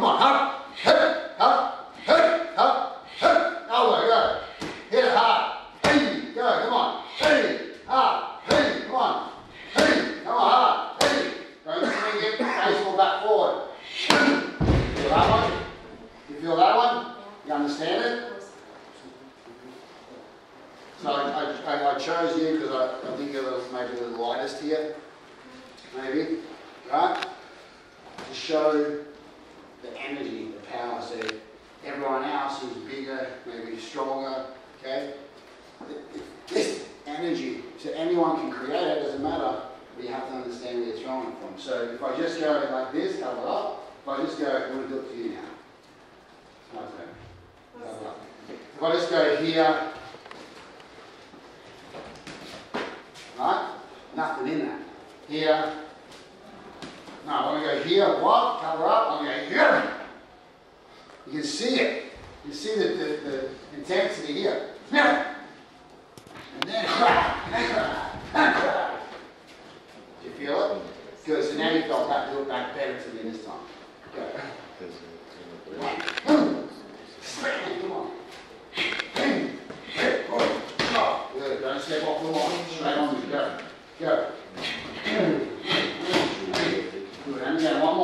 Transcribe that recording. Come on, hop, hip, hop, hip, hop, hip. Elbow, go. Hit it hard. Hey, go. Come on. Hey, hard. Hey, come on. Hey, come on, hard. Hey. Don't swing it. Baseball back forward. Feel that one? You feel that one? You understand it? So I chose you because I think it was maybe the lightest here. Maybe. Right? To show the energy, the power. So everyone else who's bigger, maybe stronger, okay? This energy, so anyone can create it, doesn't matter, but you have to understand where it's drawing from. So if I just go like this, cover it up. If I just go, I'm going to do it for you now. It's my turn. Cover up. If I just go here, right? Nothing in that. Here. No, I want to go here, what? Cover up, I'm going to go here. You can see it. You see the intensity here. Now, and then, do you feel it? Good, so now you've got that look back better to me this time. Go. Come on. Good, don't step off the line. Straight on, go. Go.